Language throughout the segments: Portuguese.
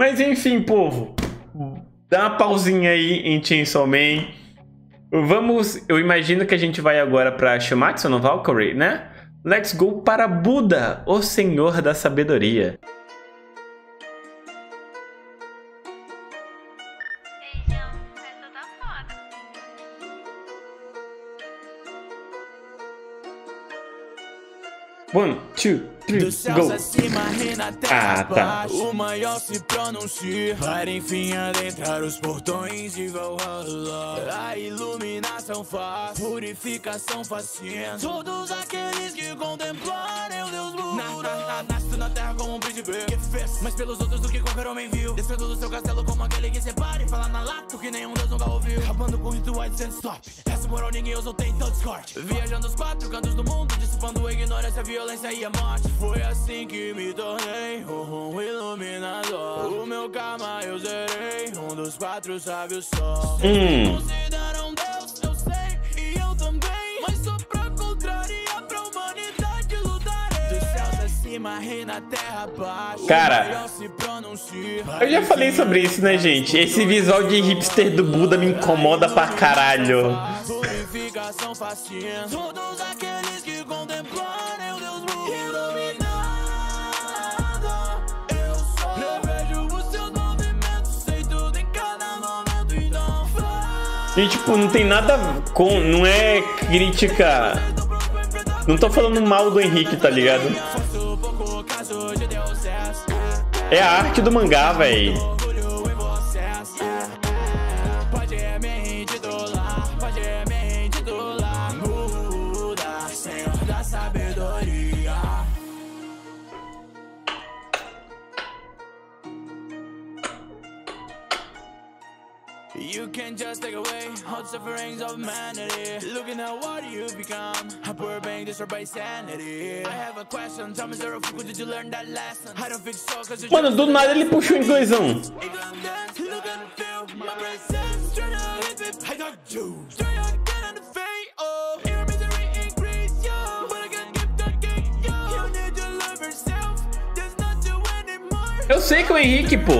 Mas enfim, povo, dá uma pausinha aí em Chainsaw Man. Vamos, eu imagino que a gente vai agora para Shuumatsu no Valkyrie, né? Let's go para Buda, o senhor da sabedoria. One, two, three, dos céus go. Acima, ah, tá. O maior se pronuncia para enfim adentrar os portões de Valhalla. A iluminação faz, purificação fascina. Todos aqueles que contemplarem o Deus Buda. Nasce na terra como um príncipe que fez mas pelos outros do que qualquer homem viu. Descendo do seu castelo como aquele que separa e fala na lata que nenhum Deus nunca ouviu. Acabando com rituais sem stop. Essa moral ninguém usou, tem todo Discord. Viajando os 4 cantos do mundo, dissipando a ignorância, a violência e a morte. Foi assim que me tornei um iluminador. O meu karma eu zerei, um dos 4 sábios só. Me consideram Deus, eu sei, e eu também. Mas só pra contrariar, pra humanidade lutarei. Dos céus acima, rei na terra paz. Cara, eu já falei sobre isso, né, gente? Esse visual de hipster do Buda me incomoda pra caralho. Purificação fascina. Todos aqueles que contemplarem o Deus Buda. E tipo, não tem nada com... Não é crítica... Não tô falando mal do Henrique, tá ligado? É a arte do mangá, véi. You can just take away all the sufferings of humanity. Looking at what you've become, a poor being disturbed by sanity. I have a question, tell me zero fuku, did you learn that lesson? I don't think so, cause you just... Mano, do nada ele puxou o inglêsão. Eu sei que o Henrique, pô.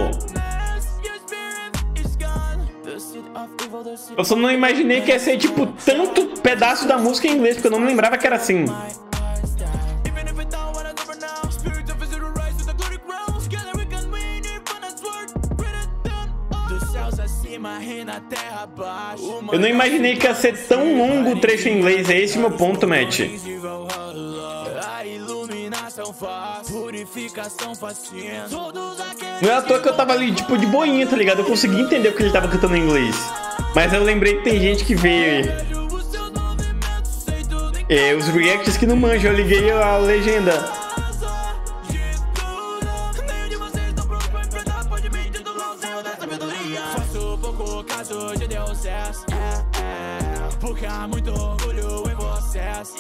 Eu só não imaginei que ia ser, tipo, tanto pedaço da música em inglês, porque eu não me lembrava que era assim. Eu não imaginei que ia ser tão longo o trecho em inglês, é esse meu ponto, Matt. Não é à toa que eu tava ali, tipo, de boinha, tá ligado? Eu consegui entender o que ele tava cantando em inglês. Mas eu lembrei que tem gente que veio aí. É, os reacts que não manjam, eu liguei a legenda. Porque há muito orgulho em vocês.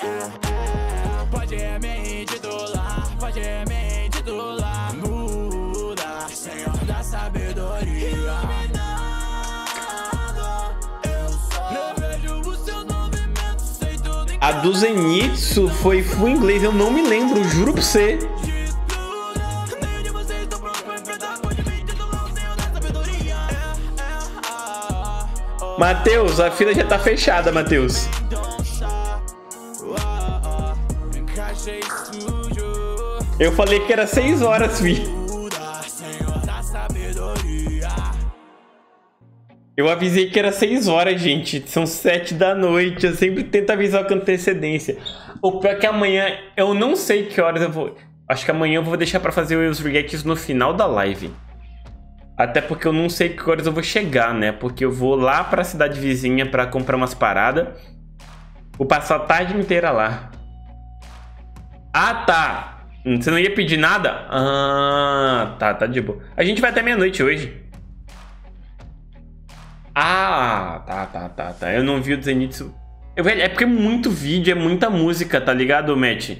Pode me titular, pode me titular. Muda, Senhor da sabedoria. A do Zenitsu foi full inglês, eu não me lembro, juro pra você. Matheus, a fila já tá fechada, Matheus. Eu falei que era 6 horas, vi. Eu avisei que era 6 horas, gente. São 7 da noite. Eu sempre tento avisar com antecedência. O pior é que amanhã eu não sei que horas eu vou... Acho que amanhã eu vou deixar pra fazer os reacts no final da live. Até porque eu não sei que horas eu vou chegar, né? Porque eu vou lá pra cidade vizinha pra comprar umas paradas. Vou passar a tarde inteira lá. Ah, tá. Você não ia pedir nada? Ah, tá, tá de boa. A gente vai até meia-noite hoje. Ah, tá. Eu não vi o Zenitsu. É porque é muito vídeo, é muita música, tá ligado, Matt?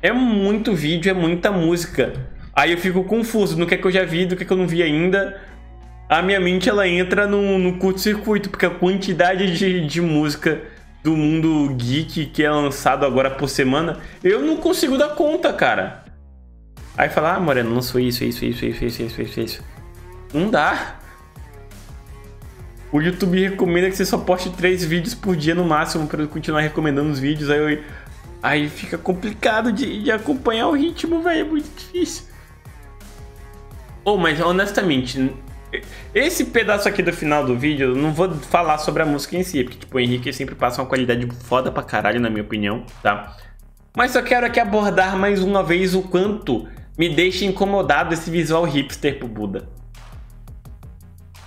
É muito vídeo, é muita música. Aí eu fico confuso no que é que eu já vi, do que é que eu não vi ainda. A minha mente, ela entra no curto-circuito, porque a quantidade de música do mundo geek que é lançado agora por semana, eu não consigo dar conta, cara. Aí fala, ah, Moreno, não sou isso. Não dá. O YouTube recomenda que você só poste 3 vídeos por dia no máximo para continuar recomendando os vídeos. Aí fica complicado de acompanhar o ritmo, velho. É muito difícil. Oh, mas honestamente, esse pedaço aqui do final do vídeo, eu não vou falar sobre a música em si, porque tipo, o Henrique sempre passa uma qualidade foda pra caralho, na minha opinião, tá? Mas só quero aqui abordar mais uma vez o quanto me deixa incomodado esse visual hipster pro Buda.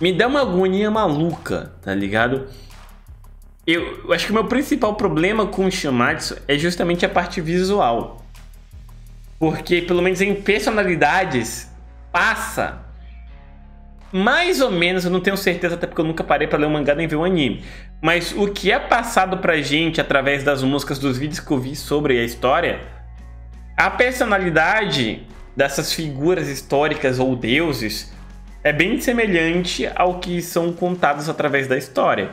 Me dá uma agonia maluca, tá ligado? Eu acho que o meu principal problema com o Shuumatsu é justamente a parte visual. Porque, pelo menos em personalidades, passa mais ou menos, eu não tenho certeza, até porque eu nunca parei pra ler um mangá nem ver um anime, mas o que é passado pra gente através das músicas, dos vídeos que eu vi sobre a história, a personalidade dessas figuras históricas ou deuses é bem semelhante ao que são contados através da história.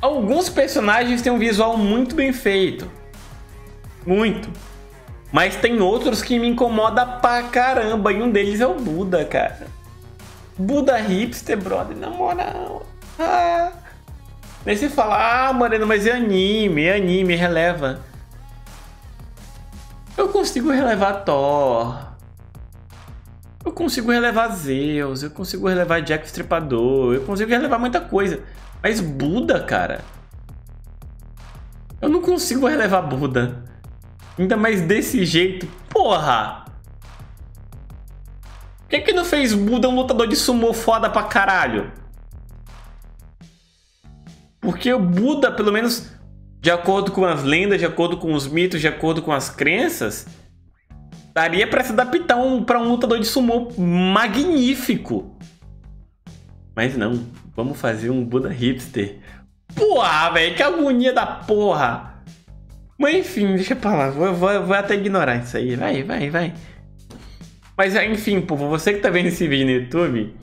Alguns personagens têm um visual muito bem feito, muito. Mas tem outros que me incomoda pra caramba. E um deles é o Buda, cara. Buda hipster, brother, na moral. Ah. Aí você fala, ah, Moreno, mas é anime, releva. Eu consigo relevar Thor. Eu consigo relevar Zeus. Eu consigo relevar Jack Estripador. Eu consigo relevar muita coisa. Mas Buda, cara, eu não consigo relevar Buda. Ainda mais desse jeito, porra! Por que não fez Buda um lutador de sumô foda pra caralho? Porque o Buda, pelo menos de acordo com as lendas, de acordo com os mitos, de acordo com as crenças, daria pra se adaptar pra um lutador de sumô magnífico. Mas não, vamos fazer um Buda hipster. Porra, velho, que agonia da porra! Mas enfim, deixa pra lá, vou até ignorar isso aí, vai. Mas enfim, povo, você que tá vendo esse vídeo no YouTube,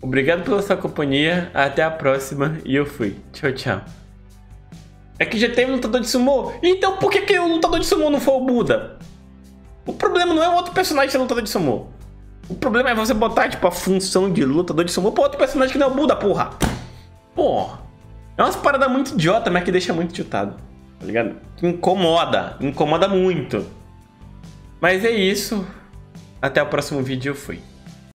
obrigado pela sua companhia, até a próxima e eu fui. Tchau, tchau. É que já tem um lutador de sumô? Então por que o lutador de sumô não foi o Buda? O problema não é o outro personagem ser lutador de sumô. O problema é você botar, tipo, a função de lutador de sumô pra outro personagem que não é o Buda, porra. Porra. É umas paradas muito idiota, mas que deixa muito chutado. Tá ligado? Incomoda muito. Mas é isso. Até o próximo vídeo, eu fui.